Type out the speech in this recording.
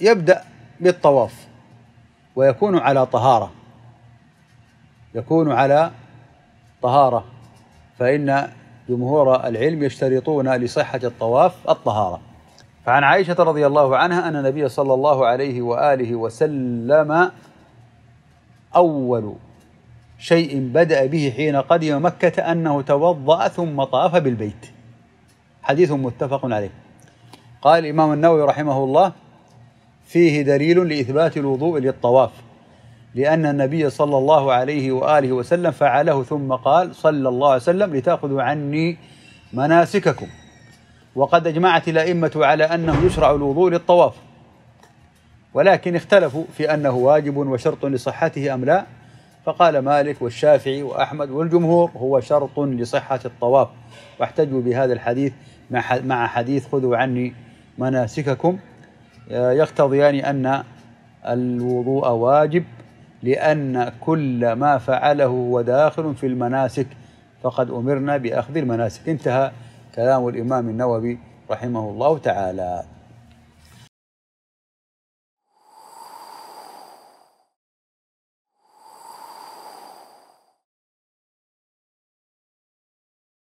يبدأ بالطواف ويكون على طهارة، يكون على طهارة، فإن جمهور العلم يشترطون لصحة الطواف الطهارة. فعن عائشة رضي الله عنها أن النبي صلى الله عليه وآله وسلم أول شيء بدأ به حين قدم مكة أنه توضأ ثم طاف بالبيت، حديث متفق عليه. قال الإمام النووي رحمه الله: فيه دليل لإثبات الوضوء للطواف، لأن النبي صلى الله عليه وآله وسلم فعله، ثم قال صلى الله عليه وسلم: لتأخذوا عني مناسككم. وقد أجمعت الأئمة على أنه يشرع الوضوء للطواف، ولكن اختلفوا في أنه واجب وشرط لصحته أم لا. فقال مالك والشافعي وأحمد والجمهور هو شرط لصحة الطواف، واحتجوا بهذا الحديث مع حديث خذوا عني مناسككم، يقتضيان أن الوضوء واجب، لأن كل ما فعله هو داخل في المناسك، فقد أمرنا بأخذ المناسك. انتهى كلام الإمام النووي رحمه الله تعالى.